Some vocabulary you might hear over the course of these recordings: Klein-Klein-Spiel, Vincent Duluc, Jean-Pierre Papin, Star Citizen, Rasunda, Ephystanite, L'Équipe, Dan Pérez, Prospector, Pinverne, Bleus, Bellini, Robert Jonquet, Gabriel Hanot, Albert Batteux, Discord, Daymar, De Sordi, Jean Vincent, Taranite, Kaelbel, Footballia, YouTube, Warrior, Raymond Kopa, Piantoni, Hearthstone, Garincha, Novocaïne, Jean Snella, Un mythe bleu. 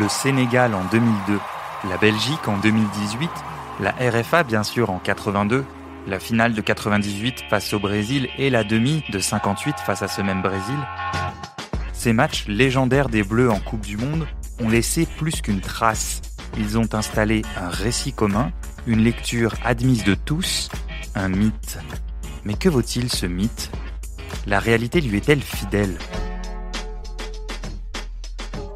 le Sénégal en 2002, la Belgique en 2018, la RFA bien sûr en 82, la finale de 98 face au Brésil et la demi de 58 face à ce même Brésil. Ces matchs légendaires des Bleus en Coupe du Monde ont laissé plus qu'une trace. Ils ont installé un récit commun, une lecture admise de tous, un mythe. Mais que vaut-il ce mythe ? La réalité lui est-elle fidèle ?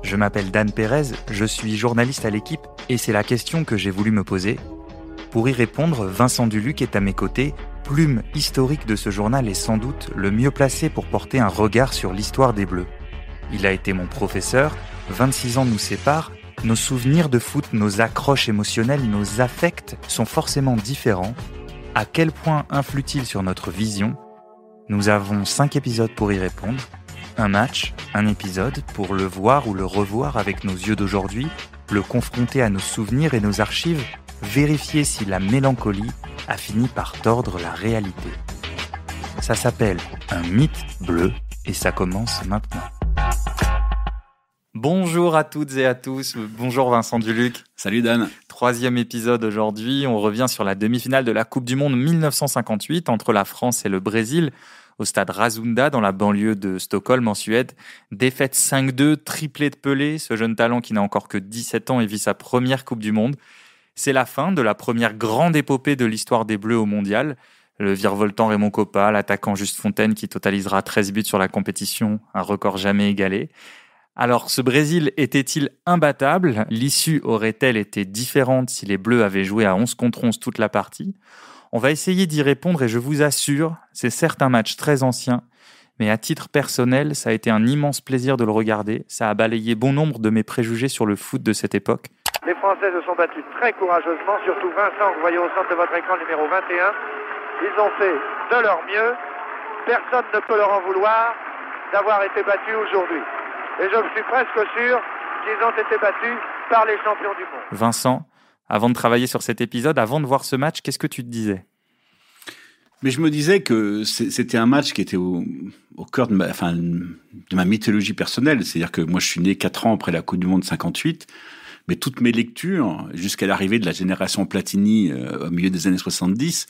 Je m'appelle Dan Pérez, je suis journaliste à l'Équipe et c'est la question que j'ai voulu me poser. Pour y répondre, Vincent Duluc est à mes côtés, plume historique de ce journal et sans doute le mieux placé pour porter un regard sur l'histoire des Bleus. Il a été mon professeur, 26 ans nous séparent, nos souvenirs de foot, nos accroches émotionnelles, nos affects sont forcément différents. À quel point influe-t-il sur notre vision ? Nous avons 5 épisodes pour y répondre. Un match, un épisode, pour le voir ou le revoir avec nos yeux d'aujourd'hui, le confronter à nos souvenirs et nos archives, vérifier si la mélancolie a fini par tordre la réalité. Ça s'appelle Un mythe bleu et ça commence maintenant. Bonjour à toutes et à tous, bonjour Vincent Duluc. Salut Dan. 3e épisode aujourd'hui, on revient sur la demi-finale de la Coupe du Monde 1958 entre la France et le Brésil. Au stade Rasunda, dans la banlieue de Stockholm, en Suède. Défaite 5-2, triplé de Pelé, ce jeune talent qui n'a encore que 17 ans et vit sa première Coupe du Monde. C'est la fin de la première grande épopée de l'histoire des Bleus au Mondial. Le virevoltant Raymond Kopa, l'attaquant Just Fontaine qui totalisera 13 buts sur la compétition, un record jamais égalé. Alors, ce Brésil était-il imbattable ? L'issue aurait-elle été différente si les Bleus avaient joué à 11 contre 11 toute la partie ? On va essayer d'y répondre et je vous assure, c'est certes un match très ancien, mais à titre personnel, ça a été un immense plaisir de le regarder. Ça a balayé bon nombre de mes préjugés sur le foot de cette époque. Les Français se sont battus très courageusement, surtout Vincent, que vous voyez au centre de votre écran numéro 21. Ils ont fait de leur mieux. Personne ne peut leur en vouloir d'avoir été battus aujourd'hui. Et je suis presque sûr qu'ils ont été battus par les champions du monde. Vincent, avant de travailler sur cet épisode, avant de voir ce match, qu'est-ce que tu te disais ? Mais je me disais que c'était un match qui était au cœur de ma mythologie personnelle. C'est-à-dire que moi, je suis né 4 ans après la Coupe du Monde 58, mais toutes mes lectures, jusqu'à l'arrivée de la génération Platini au milieu des années 70,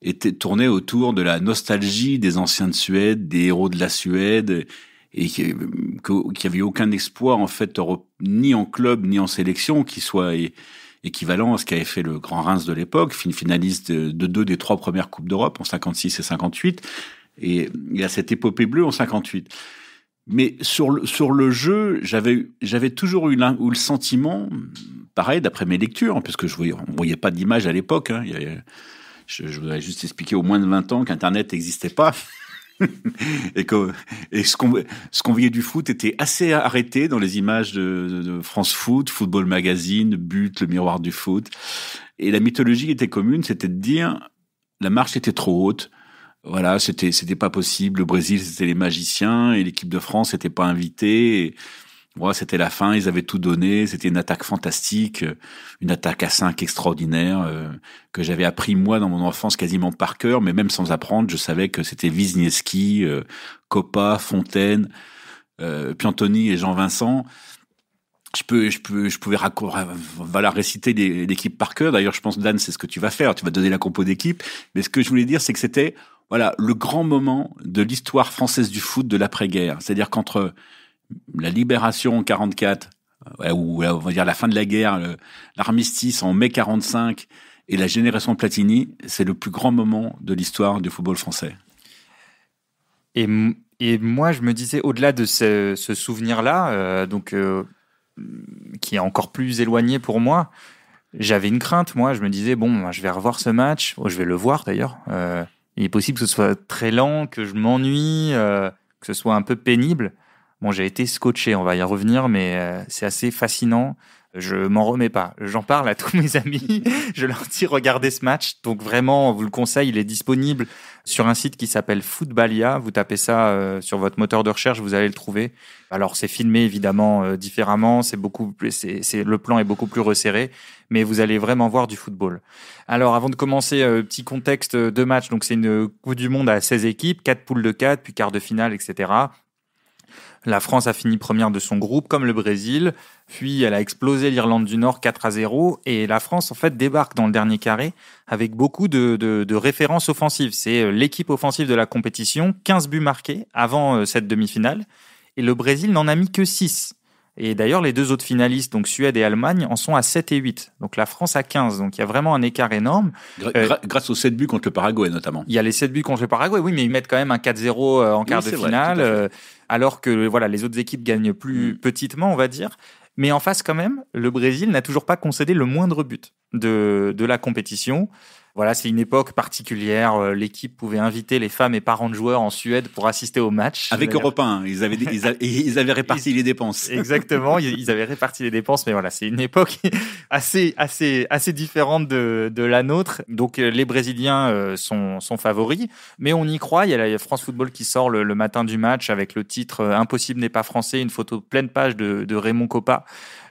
étaient tournées autour de la nostalgie des anciens de Suède, des héros de la Suède, et qu'il n'y avait aucun exploit, en fait, ni en club, ni en sélection, qui soit équivalent à ce qu'avait fait le Grand Reims de l'époque, finaliste de 2 des 3 premières Coupes d'Europe, en 56 et 58, et il y a cette épopée bleue en 58. Mais sur le jeu, j'avais toujours eu le sentiment, pareil, d'après mes lectures, puisque on ne voyait pas d'image à l'époque, hein, je voudrais juste expliquer aux moins de 20 ans qu'Internet n'existait pas, et ce qu'on voyait du foot était assez arrêté dans les images de France Foot, Football Magazine, But, le miroir du foot. Et la mythologie était commune, c'était de dire la marche était trop haute. Voilà, c'était pas possible. Le Brésil, c'était les magiciens et l'équipe de France n'était pas invitée. Et, voilà, c'était la fin, ils avaient tout donné. C'était une attaque fantastique, une attaque à 5 extraordinaire que j'avais appris moi dans mon enfance quasiment par cœur, mais même sans apprendre, je savais que c'était Wisnieski, Kopa, Fontaine, Piantoni et Jean Vincent. Je pouvais réciter l'équipe par cœur. D'ailleurs, je pense, Dan, c'est ce que tu vas faire. Tu vas donner la compo d'équipe. Mais ce que je voulais dire, c'est que c'était voilà le grand moment de l'histoire française du foot de l'après-guerre. C'est-à-dire qu'entre la libération en 44, ou on va dire la fin de la guerre, l'armistice en mai 45 et la génération Platini, c'est le plus grand moment de l'histoire du football français. Et moi, je me disais, au-delà de ce souvenir-là, qui est encore plus éloigné pour moi, j'avais une crainte. Moi, je me disais, bon, je vais revoir ce match, je vais le voir d'ailleurs. Il est possible que ce soit très lent, que je m'ennuie, que ce soit un peu pénible. Bon, j'ai été scotché, on va y revenir, mais c'est assez fascinant. Je m'en remets pas. J'en parle à tous mes amis. Je leur dis, regardez ce match. Donc vraiment, on vous le conseille. Il est disponible sur un site qui s'appelle Footballia. Vous tapez ça sur votre moteur de recherche, vous allez le trouver. Alors, c'est filmé évidemment différemment. Le plan est beaucoup plus resserré, mais vous allez vraiment voir du football. Alors, avant de commencer, petit contexte de match. Donc, c'est une Coupe du Monde à 16 équipes, 4 poules de 4, puis quart de finale, etc. La France a fini première de son groupe, comme le Brésil, puis elle a explosé l'Irlande du Nord 4-0, et la France en fait débarque dans le dernier carré avec beaucoup de références offensives. C'est l'équipe offensive de la compétition, 15 buts marqués avant cette demi-finale, et le Brésil n'en a mis que 6. Et d'ailleurs, les deux autres finalistes, donc Suède et Allemagne, en sont à 7 et 8. Donc la France à 15. Donc il y a vraiment un écart énorme. Grâce aux 7 buts contre le Paraguay, notamment. Il y a les 7 buts contre le Paraguay, oui, mais ils mettent quand même un 4-0 en quart de finale. Vrai, alors que voilà, les autres équipes gagnent plus petitement, on va dire. Mais en face, quand même, le Brésil n'a toujours pas concédé le moindre but de la compétition. Voilà, c'est une époque particulière. L'équipe pouvait inviter les femmes et parents de joueurs en Suède pour assister au match. Avec Europe 1, ils avaient réparti les dépenses. Exactement, ils avaient réparti les dépenses. Mais voilà, c'est une époque assez différente de la nôtre. Donc les Brésiliens sont favoris, mais on y croit. Il y a la France Football qui sort le matin du match avec le titre « Impossible n'est pas français », une photo pleine page de Raymond Kopa,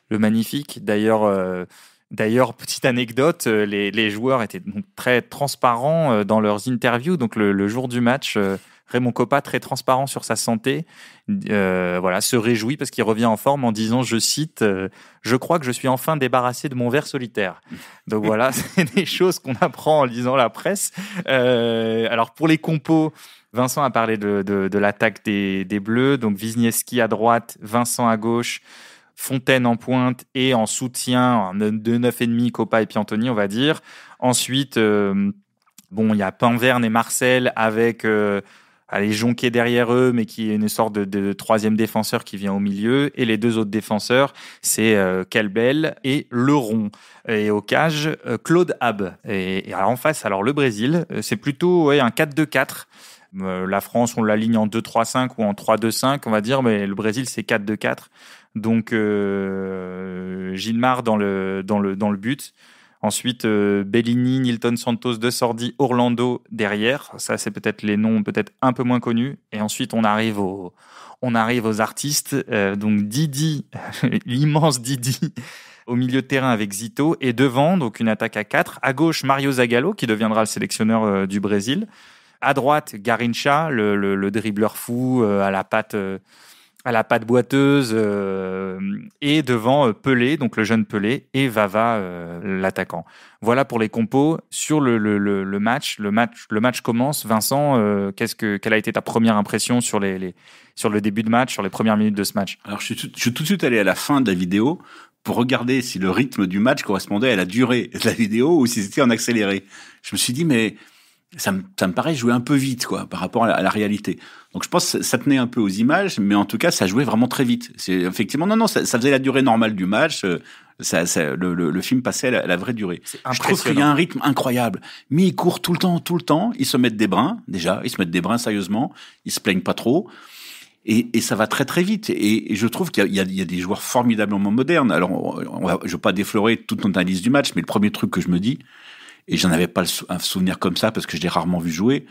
le magnifique. D'ailleurs, petite anecdote, les joueurs étaient donc très transparents dans leurs interviews. Donc, le jour du match, Raymond Kopa, très transparent sur sa santé, voilà, se réjouit parce qu'il revient en forme en disant, je cite, « Je crois que je suis enfin débarrassé de mon verre solitaire ». Donc voilà, c'est des choses qu'on apprend en lisant la presse. Alors, pour les compos, Vincent a parlé de l'attaque des Bleus. Donc, Wisnieski à droite, Vincent à gauche, Fontaine en pointe et en soutien de 9,5, Kopa et Piantoni, on va dire. Ensuite, bon, il y a Pinverne et Marcel avec Jonquet derrière eux, mais qui est une sorte de troisième défenseur qui vient au milieu. Et les deux autres défenseurs, c'est Kaelbel et Lerond. Et au cage, Claude Ab. Et en face, alors le Brésil, c'est plutôt un 4-2-4. La France, on l'aligne en 2-3-5 ou en 3-2-5, on va dire, mais le Brésil, c'est 4-2-4. Donc, Gilmar dans le but. Ensuite, Bellini, Nilton Santos, De Sordi, Orlando derrière. Ça, c'est peut-être les noms peut-être un peu moins connus. Et ensuite, on arrive aux artistes. Donc, Didi, l'immense Didi, au milieu de terrain avec Zito. Et devant, donc une attaque à 4. À gauche, Mario Zagallo, qui deviendra le sélectionneur du Brésil. À droite, Garincha, le dribbleur fou à la patte boiteuse, et devant Pelé, donc le jeune Pelé, et Vava, l'attaquant. Voilà pour les compos. Sur le match commence. Vincent, quelle a été ta première impression sur sur le début de match, sur les premières minutes de ce match? Alors, je suis tout de suite allé à la fin de la vidéo pour regarder si le rythme du match correspondait à la durée de la vidéo ou si c'était en accéléré. Je me suis dit, mais ça me paraît jouer un peu vite, quoi, par rapport à la réalité. Donc, je pense que ça tenait un peu aux images, mais en tout cas, ça jouait vraiment très vite. C'est effectivement, ça faisait la durée normale du match. Le film passait à la vraie durée. Je trouve qu'il y a un rythme incroyable. Mais ils courent tout le temps. Ils se mettent des brins, déjà. Ils se mettent des brins sérieusement. Ils se plaignent pas trop. Et ça va très très vite. Et je trouve qu'il y a des joueurs formidablement modernes. Alors, je veux pas déflorer toute notre analyse du match, mais le premier truc que je me dis, et j'en avais pas un souvenir comme ça parce que je l'ai rarement vu jouer,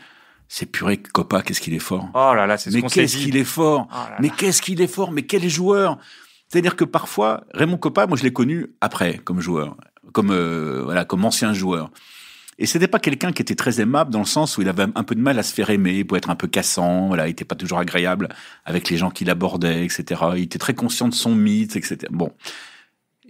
c'est purée, Kopa, qu'est-ce qu'il est fort. Oh là là, c'est ce qu'on s'est dit. Mais qu'est-ce qu'il est fort. Mais qu'est-ce qu'il est fort. Mais quel joueur. C'est-à-dire que parfois, Raymond Kopa, moi je l'ai connu après comme joueur, comme ancien joueur. Et c'était pas quelqu'un qui était très aimable dans le sens où il avait un peu de mal à se faire aimer, il pouvait être un peu cassant, voilà, il était pas toujours agréable avec les gens qui l'abordaient, etc. Il était très conscient de son mythe, etc. Bon.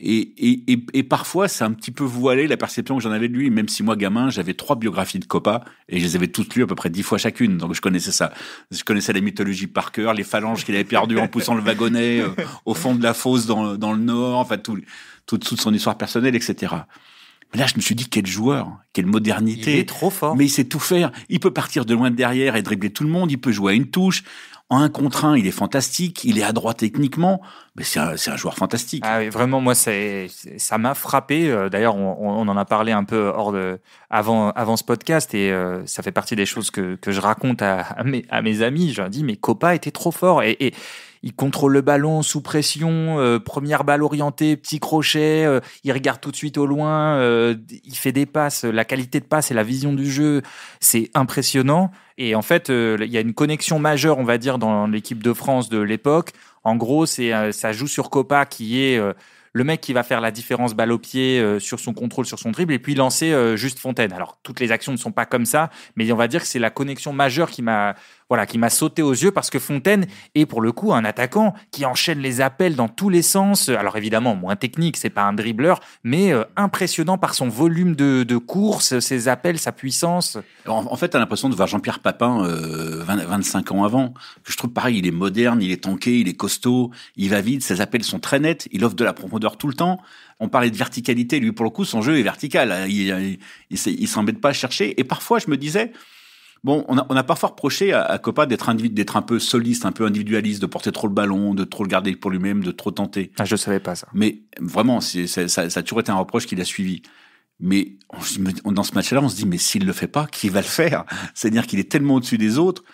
Et parfois, ça a un petit peu voilé la perception que j'en avais de lui, même si moi, gamin, j'avais 3 biographies de Kopa, et je les avais toutes lues à peu près 10 fois chacune, donc je connaissais ça. Je connaissais la mythologie par cœur, les phalanges qu'il avait perdues en poussant le wagonnet au fond de la fosse dans le Nord, enfin, toute son histoire personnelle, etc. Mais là, je me suis dit, quel joueur, quelle modernité. Il est trop fort. Mais il sait tout faire. Il peut partir de loin de derrière et dribbler tout le monde, il peut jouer à une touche. En 1 contre 1, il est fantastique, il est adroit techniquement, mais c'est un joueur fantastique. Ah oui, vraiment, moi, ça m'a frappé. D'ailleurs, on en a parlé un peu avant ce podcast, et ça fait partie des choses que je raconte à mes amis. Je leur dis, mais Kopa était trop fort. Et il contrôle le ballon sous pression, première balle orientée, petit crochet, il regarde tout de suite au loin, il fait des passes, la qualité de passe et la vision du jeu, c'est impressionnant. Et en fait, il y a une connexion majeure, on va dire, dans l'équipe de France de l'époque. En gros, ça joue sur Kopa qui est le mec qui va faire la différence balle au pied sur son contrôle, sur son dribble, et puis lancer Just Fontaine. Alors, toutes les actions ne sont pas comme ça, mais on va dire que c'est la connexion majeure qui m'a voilà, qui m'a sauté aux yeux parce que Fontaine est pour le coup un attaquant qui enchaîne les appels dans tous les sens. Alors évidemment, moins technique, c'est pas un dribbleur, mais impressionnant par son volume de course, ses appels, sa puissance. En fait, t'as l'impression de voir Jean-Pierre Papin 25 ans avant. Je trouve pareil, il est moderne, il est tanké, il est costaud, il va vite, ses appels sont très nets, il offre de la profondeur tout le temps. On parlait de verticalité, lui pour le coup, son jeu est vertical. Il s'embête pas à chercher. Et parfois, je me disais, bon, on a parfois reproché à Kopa d'être un peu soliste, un peu individualiste, de porter trop le ballon, de trop le garder pour lui-même, de trop tenter. Ah, je savais pas ça. Mais vraiment, ça a toujours été un reproche qu'il a suivi. Mais dans ce match-là, on se dit, mais s'il le fait pas, qui va le faire? C'est-à-dire qu'il est tellement au-dessus des autres.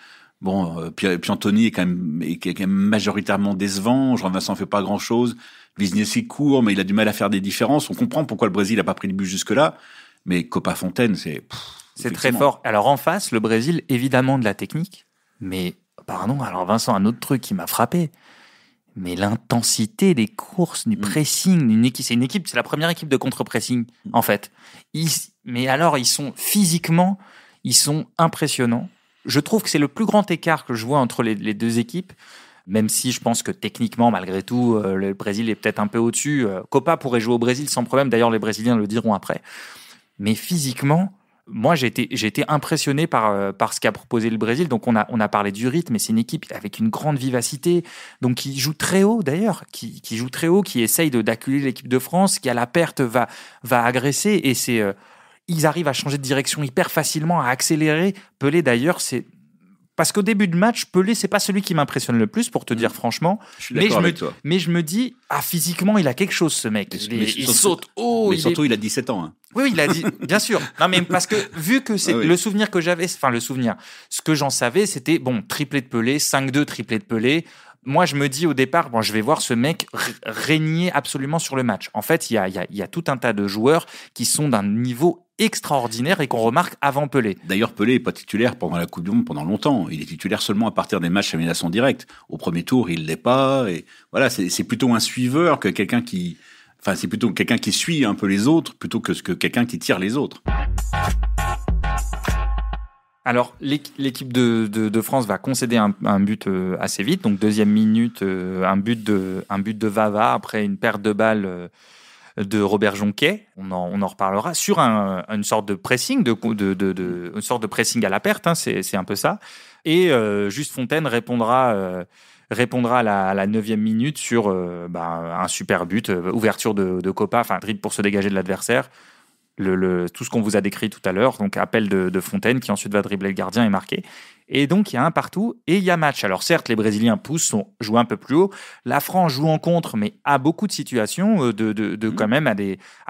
Bon, Piantoni est quand même majoritairement décevant. Jean Vincent fait pas grand-chose. Wisnieski court, mais il a du mal à faire des différences. On comprend pourquoi le Brésil n'a pas pris le but jusque-là. Mais Kopa Fontaine, c'est très fort. Alors en face, le Brésil, évidemment de la technique. Mais pardon, alors Vincent, un autre truc qui m'a frappé. Mais l'intensité des courses, du pressing, c'est la première équipe de contre-pressing, en fait. Mais alors, physiquement, ils sont impressionnants. Je trouve que c'est le plus grand écart que je vois entre les deux équipes, même si je pense que techniquement, malgré tout, le Brésil est peut-être un peu au-dessus. Kopa pourrait jouer au Brésil sans problème, d'ailleurs les Brésiliens le diront après. Mais physiquement, moi j'ai été impressionné par ce qu'a proposé le Brésil. Donc on a parlé du rythme, mais c'est une équipe avec une grande vivacité, donc qui joue très haut d'ailleurs, qui joue très haut, qui essaye d'acculer l'équipe de France, qui à la perte va agresser, et c'est... Ils arrivent à changer de direction hyper facilement, à accélérer. Pelé, d'ailleurs, c'est... Parce qu'au début de match, Pelé, c'est pas celui qui m'impressionne le plus, pour te dire franchement. Je suis d'accord avec toi. Mais je me dis, physiquement, il a quelque chose, ce mec. Il saute haut. Mais surtout, il a 17 ans. Hein. Oui, il a dit, bien sûr. Non, mais parce que, vu que c'est le souvenir que j'avais, enfin, le souvenir, ce que j'en savais, c'était, bon, triplé de Pelé, 5-2, triplé de Pelé. Moi, je me dis au départ, bon, je vais voir ce mec régner absolument sur le match. En fait, il y a tout un tas de joueurs qui sont d'un niveau extraordinaire et qu'on remarque avant Pelé. D'ailleurs, Pelé n'est pas titulaire pendant la Coupe du Monde pendant longtemps. Il est titulaire seulement à partir des matchs à élimination directe. Au premier tour, il ne l'est pas. Et voilà, c'est plutôt un suiveur que quelqu'un qui... Enfin, c'est plutôt quelqu'un qui suit un peu les autres plutôt que quelqu'un qui tire les autres. Alors, l'équipe de France va concéder un but assez vite. Donc, deuxième minute, un but de Vava après une perte de balle de Robert Jonquet, on en reparlera, sur une sorte de pressing, une sorte de pressing à la perte, hein, c'est un peu ça. Et Just Fontaine répondra à la 9e minute sur un super but, ouverture de Kopa, enfin dribble pour se dégager de l'adversaire, tout ce qu'on vous a décrit tout à l'heure, donc appel de Fontaine qui ensuite va dribbler le gardien et marquer. Et donc, il y a un partout et il y a match. Alors certes, les Brésiliens jouent un peu plus haut. La France joue en contre, mais a beaucoup de situations, quand même, à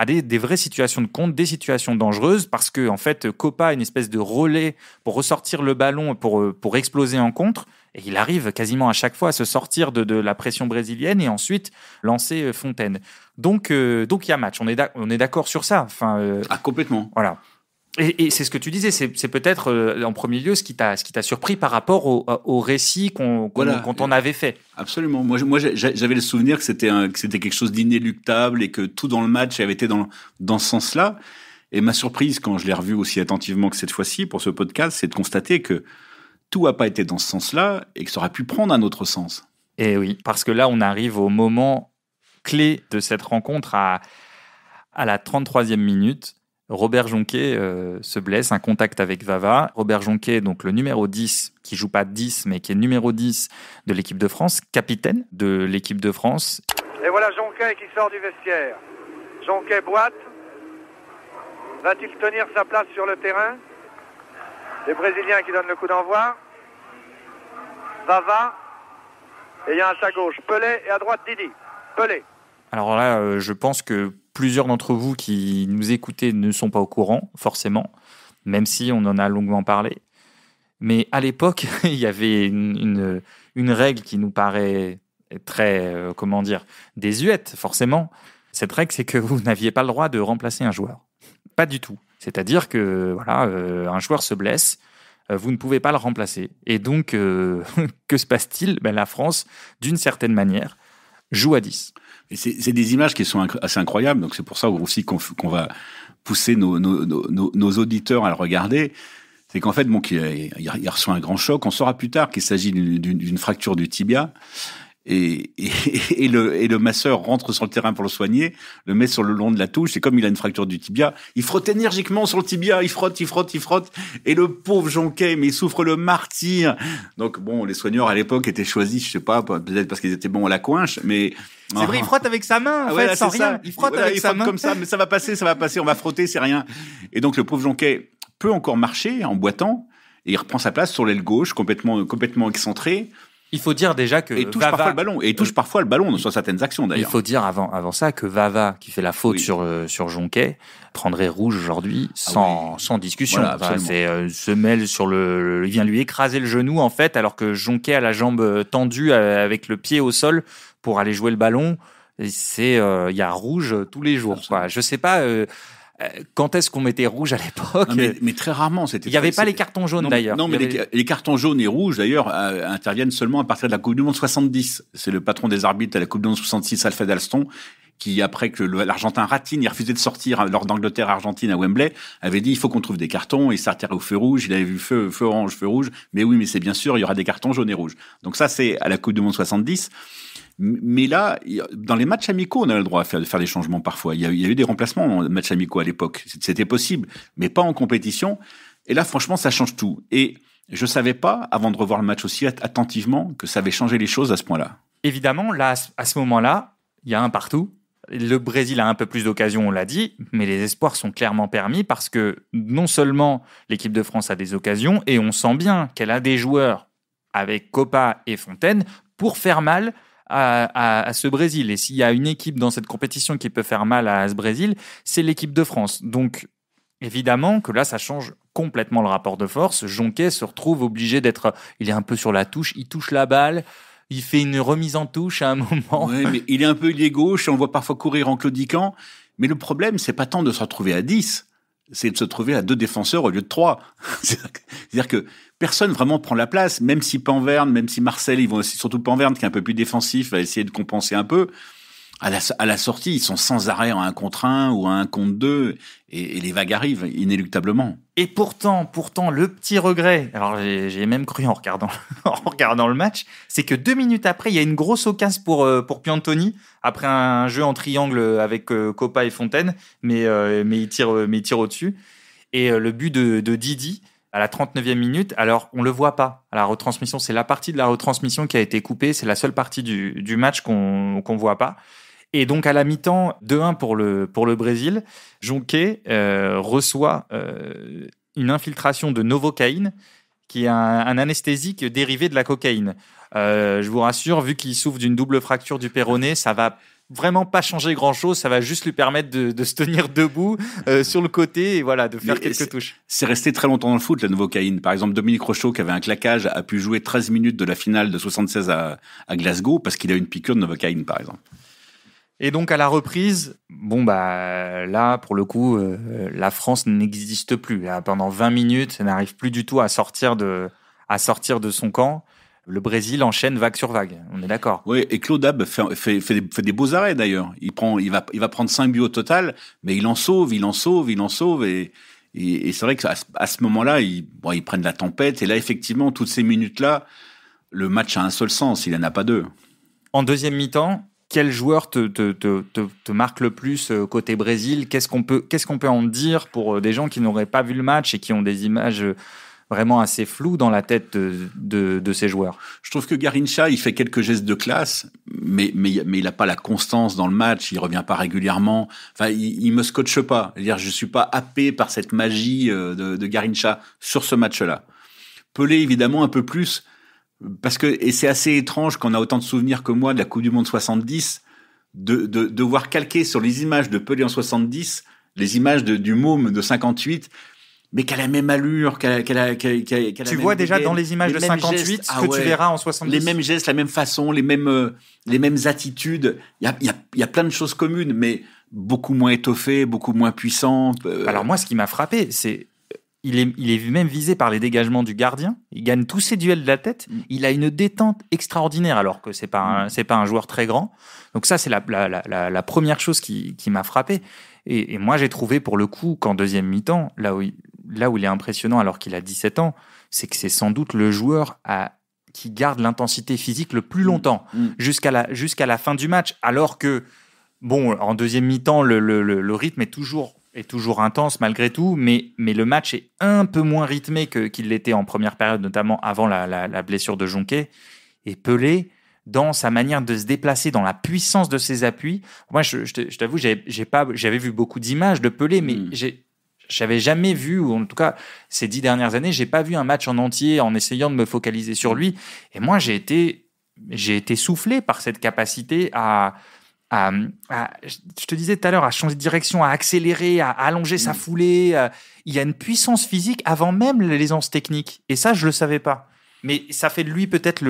des vraies situations de contre, des situations dangereuses, parce que en fait, Kopa a une espèce de relais pour ressortir le ballon, pour exploser en contre. Et il arrive quasiment à chaque fois à se sortir de la pression brésilienne et ensuite lancer Fontaine. Donc il y a match. On est d'accord sur ça. Enfin, complètement. Voilà. Et c'est ce que tu disais, c'est peut-être en premier lieu ce qui t'a surpris par rapport au récit qu'on en avait fait. Absolument. Moi, j'avais le souvenir que c'était quelque chose d'inéluctable et que tout dans le match avait été dans ce sens-là. Et ma surprise, quand je l'ai revu aussi attentivement que cette fois-ci pour ce podcast, c'est de constater que tout n'a pas été dans ce sens-là et que ça aurait pu prendre un autre sens. Et oui, parce que là, on arrive au moment clé de cette rencontre à la 33e minute. Robert Jonquet se blesse, un contact avec Vava. Robert Jonquet, donc le numéro 10, qui joue pas 10, mais qui est numéro 10 de l'équipe de France, capitaine de l'équipe de France. Et voilà Jonquet qui sort du vestiaire. Jonquet boite. Va-t-il tenir sa place sur le terrain? Les Brésiliens qui donnent le coup d'envoi. Vava. Et il y a à sa gauche Pelé et à droite Didi. Pelé. Alors là, je pense que plusieurs d'entre vous qui nous écoutez ne sont pas au courant, forcément, même si on en a longuement parlé. Mais à l'époque, il y avait une règle qui nous paraît très, désuète, forcément. Cette règle, c'est que vous n'aviez pas le droit de remplacer un joueur. Pas du tout. C'est-à-dire que, un joueur se blesse, vous ne pouvez pas le remplacer. Et donc, que se passe-t-il? La France, d'une certaine manière, joue à 10. Et c'est des images qui sont assez incroyables, donc c'est pour ça aussi qu'on va pousser nos auditeurs à le regarder. C'est qu'en fait, bon, il reçoit un grand choc. On saura plus tard qu'il s'agit d'une fracture du tibia. Et le masseur rentre sur le terrain pour le soigner, le met sur le long de la touche, et comme il a une fracture du tibia, il frotte énergiquement sur le tibia, il frotte, et le pauvre Jonquet, mais il souffre le martyr. Donc bon, les soigneurs à l'époque étaient choisis, je sais pas, peut-être parce qu'ils étaient bons à la coinche, mais... C'est vrai, il frotte avec sa main, en fait, voilà, sans rien. Ça. Il frotte avec sa main. Comme ça, mais ça va passer, on va frotter, c'est rien. Et donc le pauvre Jonquet peut encore marcher en boitant, et il reprend sa place sur l'aile gauche, complètement excentré. Il faut dire déjà que Vava touche parfois le ballon sur certaines actions d'ailleurs. Il faut dire avant ça que Vava, qui fait la faute sur Jonquet, prendrait rouge aujourd'hui sans discussion. Voilà, enfin, c'est se mêle sur il vient lui écraser le genou en fait, alors que Jonquet a la jambe tendue avec le pied au sol pour aller jouer le ballon. C'est il y a rouge tous les jours. Quoi. Je sais pas. Quand est-ce qu'on mettait rouge à l'époque? Mais très rarement. Il n'y avait pas les cartons jaunes d'ailleurs. Non, mais les cartons jaunes et rouges d'ailleurs interviennent seulement à partir de la Coupe du Monde 70. C'est le patron des arbitres à la Coupe du Monde 66, Alfred Alston, qui après que l'Argentin Ratine, il refusait de sortir lors d'Angleterre-Argentine à Wembley, avait dit il faut qu'on trouve des cartons, il s'arrêtait au feu rouge, il avait vu feu orange, feu rouge, mais oui, mais c'est bien sûr, il y aura des cartons jaunes et rouges. Donc ça, c'est à la Coupe du Monde 70. Mais là, dans les matchs amicaux, on a le droit de faire des changements parfois. Il y a eu des remplacements dans les matchs amicaux à l'époque. C'était possible, mais pas en compétition. Et là, franchement, ça change tout. Et je savais pas, avant de revoir le match aussi attentivement, que ça avait changé les choses à ce point-là. Évidemment, là, à ce moment-là, il y a un partout. Le Brésil a un peu plus d'occasions, on l'a dit, mais les espoirs sont clairement permis parce que non seulement l'équipe de France a des occasions, et on sent bien qu'elle a des joueurs avec Kopa et Fontaine pour faire mal à ce Brésil. Et s'il y a une équipe dans cette compétition qui peut faire mal à ce Brésil, c'est l'équipe de France. Donc, évidemment que là, ça change complètement le rapport de force. Jonquet se retrouve obligé d'être... Il est un peu sur la touche, il touche la balle, il fait une remise en touche à un moment. Oui, mais il est un peu ailier gauche, on le voit parfois courir en claudiquant. Mais le problème, c'est pas tant de se retrouver à 10, c'est de se retrouver à 2 défenseurs au lieu de 3. C'est-à-dire que personne vraiment prend la place, même si Pinverne, même si Marcel, ils vont aussi, surtout Pinverne qui est un peu plus défensif, va essayer de compenser un peu. À la sortie, ils sont sans arrêt en 1 contre 1 ou en 1 contre 2 et les vagues arrivent inéluctablement. Et pourtant, le petit regret, alors j'ai même cru en regardant le match, c'est que 2 minutes après, il y a une grosse occasion pour Piantoni après un jeu en triangle avec Kopa et Fontaine, mais il tire au-dessus et le but de Didi. À la 39e minute, alors on le voit pas à la retransmission, c'est la partie de la retransmission qui a été coupée, c'est la seule partie du match qu'on voit pas. Et donc à la mi-temps, 2-1 pour le Brésil, Jonquet reçoit une infiltration de Novocaïne, qui est un anesthésique dérivé de la cocaïne. Je vous rassure, vu qu'il souffre d'une double fracture du péroné, ça va vraiment pas changer grand-chose, ça va juste lui permettre de se tenir debout sur le côté et voilà, de faire quelques touches. C'est resté très longtemps dans le foot, la Novocaïne. Par exemple, Dominique Rochaud, qui avait un claquage, a pu jouer 13 minutes de la finale de 76 à Glasgow parce qu'il a une piqûre de Novocaïne, par exemple. Et donc, à la reprise, bon, bah, là, pour le coup, la France n'existe plus. Là, pendant 20 minutes, elle n'arrive plus du tout à sortir de son camp. Le Brésil enchaîne vague sur vague, on est d'accord. Oui, et Claude Ab fait des beaux arrêts d'ailleurs. Il va prendre 5 buts au total, mais il en sauve. Et c'est vrai qu'à ce moment-là, ils prennent la tempête. Et là, effectivement, toutes ces minutes-là, le match a un seul sens, il n'en a pas deux. En deuxième mi-temps, quel joueur te marque le plus côté Brésil? Qu'est-ce qu'on peut en dire pour des gens qui n'auraient pas vu le match et qui ont des images vraiment assez flou dans la tête de ces joueurs? Je trouve que Garincha, il fait quelques gestes de classe, mais il a pas la constance dans le match, il revient pas régulièrement. Enfin, il me scotche pas. C'est-à-dire, je suis pas happé par cette magie de Garincha sur ce match-là. Pelé, évidemment, un peu plus, parce que, et c'est assez étrange qu'on a autant de souvenirs que moi de la Coupe du Monde 70, de devoir calquer sur les images de Pelé en 70, les images du môme de 58, mais qu'elle a la même allure, qu'elle a tu vois déjà dans les images de 58 ce que tu verras en 70. Les mêmes gestes, la même façon, les mêmes attitudes. Il y a plein de choses communes, mais beaucoup moins étoffées, beaucoup moins puissantes. Alors moi, ce qui m'a frappé, c'est il est même visé par les dégagements du gardien. Il gagne tous ses duels de la tête. Il a une détente extraordinaire, alors que c'est pas un joueur très grand. Donc ça, c'est la première chose qui m'a frappé. Et moi, j'ai trouvé pour le coup qu'en deuxième mi-temps, là où là où il est impressionnant alors qu'il a 17 ans, c'est que c'est sans doute le joueur qui garde l'intensité physique le plus longtemps, jusqu'à la fin du match, alors que, bon, en deuxième mi-temps, le rythme est toujours intense malgré tout, mais le match est un peu moins rythmé qu'il l'était en première période, notamment avant la blessure de Jonquet. Et Pelé, dans sa manière de se déplacer, dans la puissance de ses appuis, moi, je t'avoue, j'avais vu beaucoup d'images de Pelé, mais j'avais jamais vu, ou en tout cas ces 10 dernières années, j'ai pas vu un match en entier en essayant de me focaliser sur lui. Et moi, j'ai été soufflé par cette capacité à, je te disais tout à l'heure, à changer de direction, à accélérer, à allonger sa foulée. Il y a une puissance physique avant même l'aisance technique. Et ça, je le savais pas. Mais ça fait de lui peut-être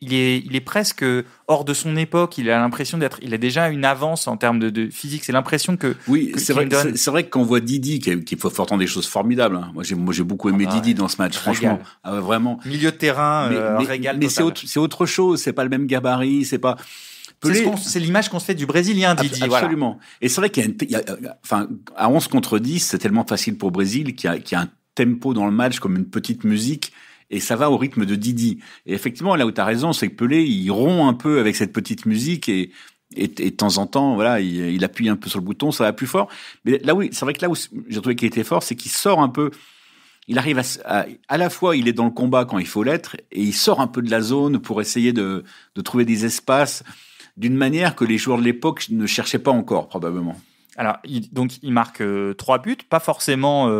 il est presque hors de son époque. Il a l'impression il a déjà une avance en termes de physique. C'est l'impression que c'est vrai que quand on voit Didi, qui faut faire des choses formidables. Hein. Moi j'ai beaucoup aimé Didi dans ce match, franchement, vraiment. Milieu de terrain, régal. Mais c'est autre chose. C'est pas le même gabarit. C'est pas. C'est l'image qu'on se fait du Brésilien, Didi. Absolument. Voilà. Et c'est vrai qu'à 11 contre 10, c'est tellement facile pour le Brésil qu'il y a un tempo dans le match comme une petite musique. Et ça va au rythme de Didi. Et effectivement, là où tu as raison, c'est que Pelé, il rompt un peu avec cette petite musique et de temps en temps, voilà, il appuie un peu sur le bouton, ça va plus fort. Mais là, oui, c'est vrai que là où j'ai trouvé qu'il était fort, c'est qu'il sort un peu. Il arrive à la fois, il est dans le combat quand il faut l'être, et il sort un peu de la zone pour essayer de trouver des espaces d'une manière que les joueurs de l'époque ne cherchaient pas encore, probablement. Alors, il marque 3 buts, pas forcément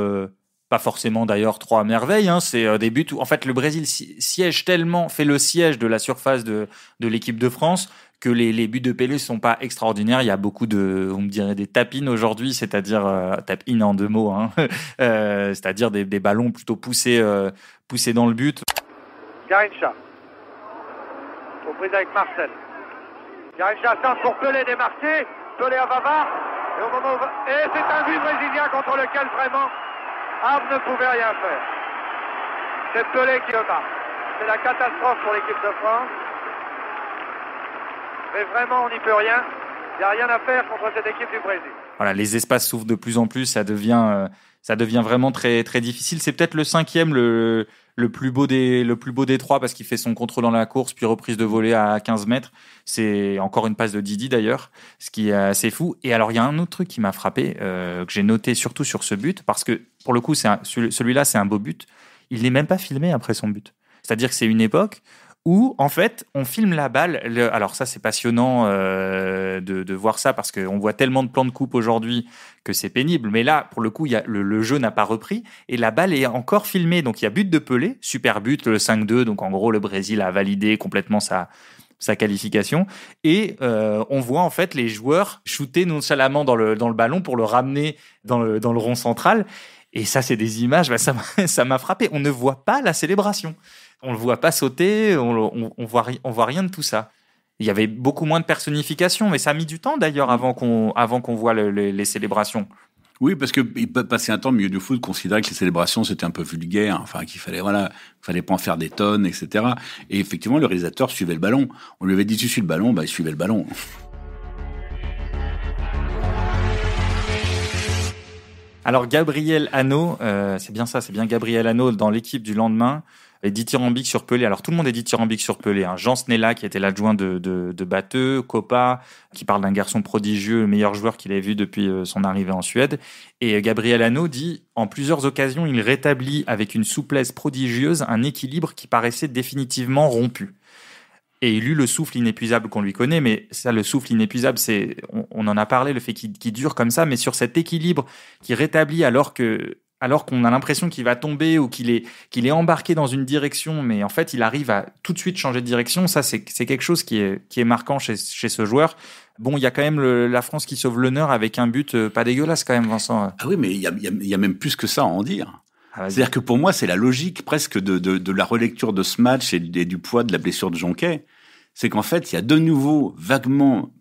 d'ailleurs 3 merveilles, hein. C'est des buts où en fait le Brésil siège tellement, fait le siège de la surface de l'équipe de France que les buts de Pelé ne sont pas extraordinaires. Il y a beaucoup on me dirait des tap-in aujourd'hui, c'est-à-dire tap-in en 2 mots, hein. C'est-à-dire des ballons plutôt poussés dans le but. Garincha, reprise avec Marcel. Garincha tente pour Pelé démarqué, Pelé à Vava, et c'est un but brésilien contre lequel vraiment Ab ne pouvait rien faire. C'est Pelé qui le bat. C'est la catastrophe pour l'équipe de France. Mais vraiment, on n'y peut rien. Il n'y a rien à faire contre cette équipe du Brésil. Voilà, les espaces s'ouvrent de plus en plus. Ça devient vraiment très, très difficile. C'est peut-être le 5e, le plus beau des 3, parce qu'il fait son contrôle dans la course, puis reprise de volée à 15 mètres. C'est encore une passe de Didi, d'ailleurs, ce qui est assez fou. Et alors, il y a un autre truc qui m'a frappé, que j'ai noté surtout sur ce but, parce que, pour le coup, celui-là, c'est un beau but. Il n'est même pas filmé après son but. C'est-à-dire que c'est une époque où, en fait, on filme la balle. Alors ça, c'est passionnant de voir ça, parce qu'on voit tellement de plans de coupe aujourd'hui que c'est pénible. Mais là, pour le coup, le jeu n'a pas repris et la balle est encore filmée. Donc, il y a but de Pelé, super but, le 5-2. Donc, en gros, le Brésil a validé complètement sa qualification. Et on voit, en fait, les joueurs shooter nonchalamment dans le ballon pour le ramener dans le rond central. Et ça, c'est des images, ça m'a frappé. On ne voit pas la célébration. On ne le voit pas sauter, on voit rien de tout ça. Il y avait beaucoup moins de personnification, mais ça a mis du temps d'ailleurs avant qu'on voit les célébrations. Oui, parce qu'il peut passer un temps au milieu du foot, considérer que les célébrations c'était un peu vulgaire, enfin qu'il fallait pas en faire des tonnes, etc. Et effectivement, le réalisateur suivait le ballon. On lui avait dit tu suis le ballon, bah il suivait le ballon. Alors Gabriel Hanot, c'est bien Gabriel Hanot dans l'équipe du lendemain. Et dithyrambique sur Pelé. Alors, tout le monde est dithyrambique sur Pelé. Hein. Jean Snella, qui était l'adjoint de Batteux, Kopa, qui parle d'un garçon prodigieux, le meilleur joueur qu'il avait vu depuis son arrivée en Suède. Et Gabriel Hanot dit « En plusieurs occasions, il rétablit avec une souplesse prodigieuse un équilibre qui paraissait définitivement rompu. » Et il eut le souffle inépuisable qu'on lui connaît, mais ça, le souffle inépuisable, c'est on en a parlé, le fait qu'il dure comme ça, mais sur cet équilibre qui rétablit alors qu'on a l'impression qu'il va tomber ou qu'il est embarqué dans une direction, mais en fait, il arrive à tout de suite changer de direction. Ça, c'est quelque chose qui est marquant chez ce joueur. Bon, il y a quand même la France qui sauve l'honneur avec un but pas dégueulasse quand même, Vincent. Ah oui, mais il y a même plus que ça à en dire. Ah, c'est-à-dire que pour moi, c'est la logique presque de la relecture de ce match et du poids de la blessure de Jonquet. C'est qu'en fait, il y a de nouveau vaguement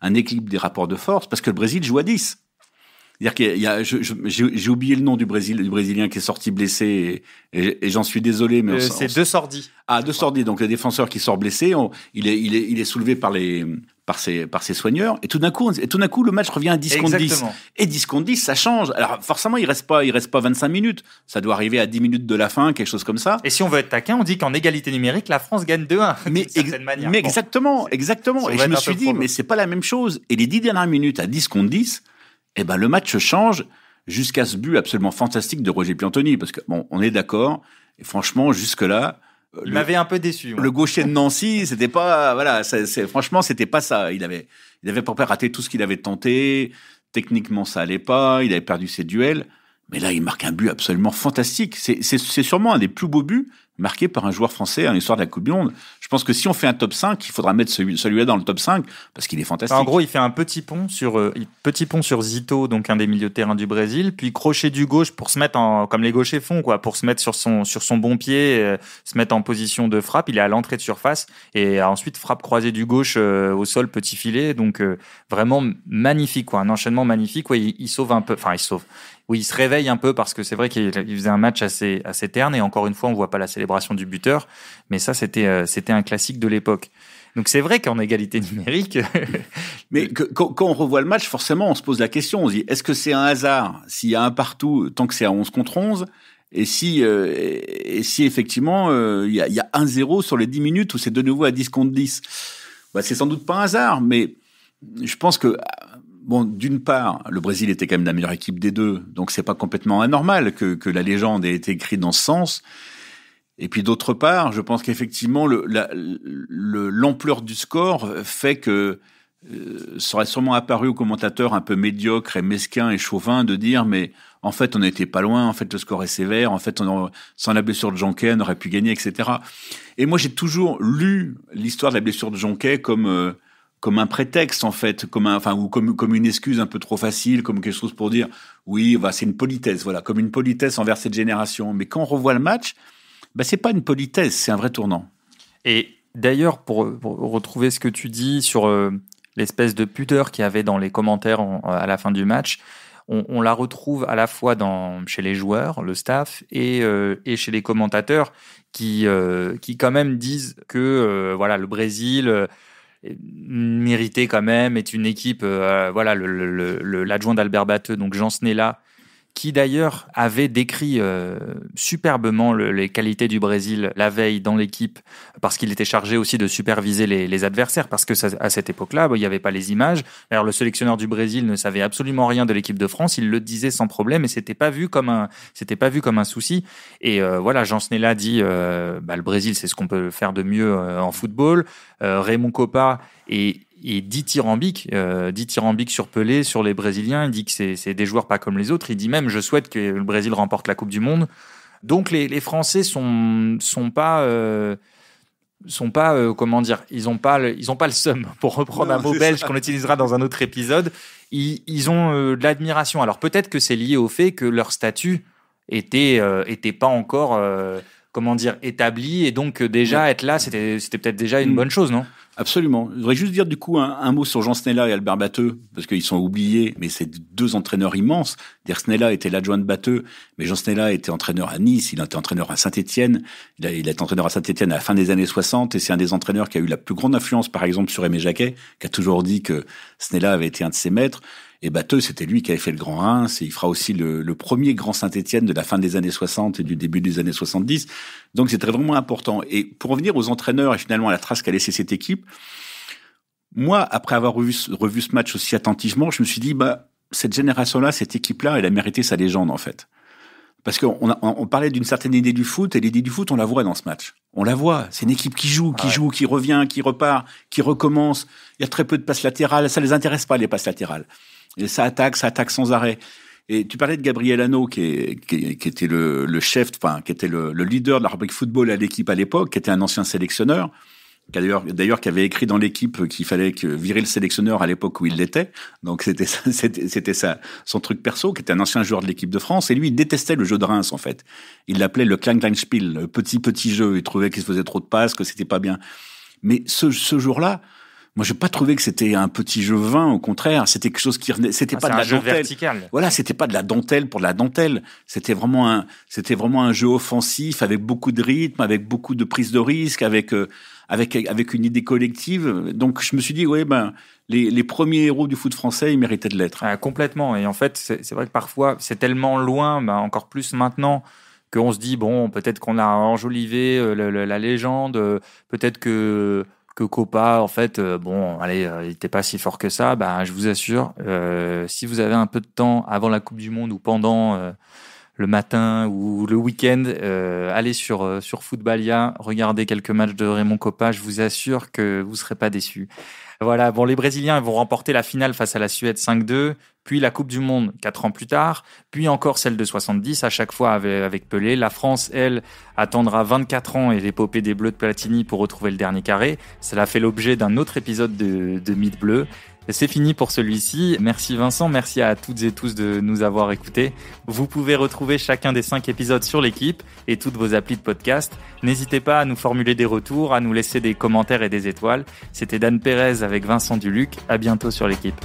un équilibre des rapports de force parce que le Brésil joue à 10. C'est-à-dire qu'il y a, j'ai oublié le nom du Brésilien qui est sorti blessé, et j'en suis désolé, mais c'est De Sordi. Ah, De Sordi, donc le défenseur qui sort blessé, il est soulevé par ses soigneurs, et tout d'un coup, le match revient à 10 contre 10. Et 10 contre 10, ça change. Alors forcément, il reste pas 25 minutes. Ça doit arriver à 10 minutes de la fin, quelque chose comme ça. Et si on veut être taquin, on dit qu'en égalité numérique, la France gagne 2-1. Mais, exactement. Et je me suis dit, mais c'est pas la même chose. Et les 10 dernières minutes à 10 contre 10, eh ben, le match change jusqu'à ce but absolument fantastique de Roger Piantoni. Parce que, bon, on est d'accord. Et franchement, jusque-là. Il m'avait un peu déçu. Ouais. Le gaucher de Nancy, c'était pas, voilà, franchement, c'était pas ça. Il avait pas raté tout ce qu'il avait tenté. Techniquement, ça allait pas. Il avait perdu ses duels. Mais là, il marque un but absolument fantastique. C'est sûrement un des plus beaux buts marqués par un joueur français en histoire de la Coupe du Monde. Je pense que si on fait un top 5, il faudra mettre celui-là dans le top 5 parce qu'il est fantastique. En gros, il fait un petit pont sur Zito, donc un des milieux de terrain du Brésil, puis crochet du gauche pour se mettre en, comme les gauchers font, quoi, pour se mettre sur son bon pied, se mettre en position de frappe. Il est à l'entrée de surface et ensuite frappe croisée du gauche au sol, petit filet. Donc vraiment magnifique, quoi, un enchaînement magnifique. Ouais, il sauve un peu, enfin il sauve. Oui, il se réveille un peu parce que c'est vrai qu'il faisait un match assez terne et encore une fois, on voit pas la célébration du buteur, mais ça c'était un classique de l'époque. Donc c'est vrai qu'en égalité numérique, mais quand on revoit le match, forcément, on se pose la question, on se dit est-ce que c'est un hasard s'il y a un partout tant que c'est à 11 contre 11 et si effectivement il y a 1-0 sur les 10 minutes où c'est de nouveau à 10 contre 10. Bah c'est sans doute pas un hasard, mais je pense que bon, d'une part, le Brésil était quand même la meilleure équipe des deux, donc c'est pas complètement anormal que la légende ait été écrite dans ce sens. Et puis d'autre part, je pense qu'effectivement, l'ampleur du score fait que ça aurait sûrement apparu aux commentateurs un peu médiocres et mesquins et chauvins de dire « mais en fait, on n'était pas loin, en fait, le score est sévère, en fait, sans la blessure de Jonquet, on aurait pu gagner, etc. » Et moi, j'ai toujours lu l'histoire de la blessure de Jonquet comme un prétexte en fait, comme une excuse un peu trop facile, comme quelque chose pour dire oui, bah, c'est une politesse, voilà, comme une politesse envers cette génération. Mais quand on revoit le match, bah c'est pas une politesse, c'est un vrai tournant. Et d'ailleurs, pour retrouver ce que tu dis sur l'espèce de pudeur qu'il y avait dans les commentaires à la fin du match, on la retrouve à la fois chez les joueurs, le staff, et chez les commentateurs qui quand même disent que voilà, le Brésil mérité quand même est une équipe voilà, l'adjoint d'Albert Batteux, donc Jean Snella, qui d'ailleurs avait décrit superbement les qualités du Brésil la veille dans l'équipe, parce qu'il était chargé aussi de superviser les adversaires, parce que ça, à cette époque-là, bah, il n'y avait pas les images. Alors le sélectionneur du Brésil ne savait absolument rien de l'équipe de France, il le disait sans problème et c'était pas vu comme un souci. Et voilà, Jean Snella dit bah, le Brésil, c'est ce qu'on peut faire de mieux en football. Raymond Kopa est dithyrambique sur Pelé, sur les Brésiliens. Il dit que c'est des joueurs pas comme les autres. Il dit même, je souhaite que le Brésil remporte la Coupe du Monde. Donc les Français sont pas comment dire, ils ont pas le seum, pour reprendre un mot belge qu'on utilisera dans un autre épisode. Ils ont de l'admiration. Alors peut-être que c'est lié au fait que leur statut était pas encore comment dire, établi, et donc déjà être là, c'était peut-être déjà une bonne chose, non? Absolument. Je voudrais juste dire du coup un mot sur Jean Snella et Albert Batteux, parce qu'ils sont oubliés, mais c'est deux entraîneurs immenses. Snella était l'adjoint de Batteux, mais Jean Snella était entraîneur à Nice, il était entraîneur à Saint-Étienne, il est entraîneur à Saint-Étienne à la fin des années 60, et c'est un des entraîneurs qui a eu la plus grande influence, par exemple, sur Aimé Jacquet, qui a toujours dit que Snella avait été un de ses maîtres. Et Batteux, c'était lui qui avait fait le Grand Reims, et il fera aussi le premier Grand Saint-Étienne de la fin des années 60 et du début des années 70. Donc c'est très vraiment important. Et pour revenir aux entraîneurs et finalement à la trace qu'a laissée cette équipe, moi, après avoir revu ce match aussi attentivement, je me suis dit, bah, cette génération-là, cette équipe-là, elle a mérité sa légende, en fait. Parce qu'on parlait d'une certaine idée du foot, et l'idée du foot, on la voit dans ce match. On la voit. C'est une équipe qui joue, qui revient, qui repart, qui recommence. Il y a très peu de passes latérales. Ça les intéresse pas, les passes latérales. Et ça attaque sans arrêt. Et tu parlais de Gabriel Hanot, qui était le chef, enfin, qui était le leader de la rubrique football à l'Équipe à l'époque, qui était un ancien sélectionneur. D'ailleurs, qui avait écrit dans l'Équipe qu'il fallait virer le sélectionneur à l'époque où il l'était. Donc, c'était ça, son truc perso, qui était un ancien joueur de l'équipe de France. Et lui, il détestait le jeu de Reims, en fait. Il l'appelait le Klein-Klein-Spiel, le petit jeu. Il trouvait qu'il se faisait trop de passes, que c'était pas bien. Mais ce jour-là, Moi, j'ai pas trouvé que c'était un petit jeu vain. Au contraire, c'était quelque chose qui c'était pas de la dentelle. Vertical. Voilà, c'était pas de la dentelle pour de la dentelle. C'était vraiment un jeu offensif avec beaucoup de rythme, avec beaucoup de prise de risque, avec avec une idée collective. Donc, je me suis dit, ouais, ben les premiers héros du foot français, ils méritaient de l'être. Complètement. Et en fait, c'est vrai que parfois, c'est tellement loin, ben encore plus maintenant. Qu'on se dit, bon, peut-être qu'on a enjolivé la légende, peut-être que Kopa, en fait, bon, allez, il n'était pas si fort que ça. Bah, je vous assure, si vous avez un peu de temps avant la Coupe du Monde ou pendant le matin ou le week-end, allez sur Footballia, regardez quelques matchs de Raymond Kopa, je vous assure que vous ne serez pas déçus. Voilà, bon, les Brésiliens vont remporter la finale face à la Suède 5-2, puis la Coupe du Monde 4 ans plus tard, puis encore celle de 70, à chaque fois avec Pelé. La France, elle, attendra 24 ans et l'épopée des Bleus de Platini pour retrouver le dernier carré. Cela fait l'objet d'un autre épisode de Mythe bleu. C'est fini pour celui-ci. Merci Vincent, merci à toutes et tous de nous avoir écoutés. Vous pouvez retrouver chacun des 5 épisodes sur l'Équipe et toutes vos applis de podcast. N'hésitez pas à nous formuler des retours, à nous laisser des commentaires et des étoiles. C'était Dan Pérez avec Vincent Duluc. À bientôt sur l'Équipe.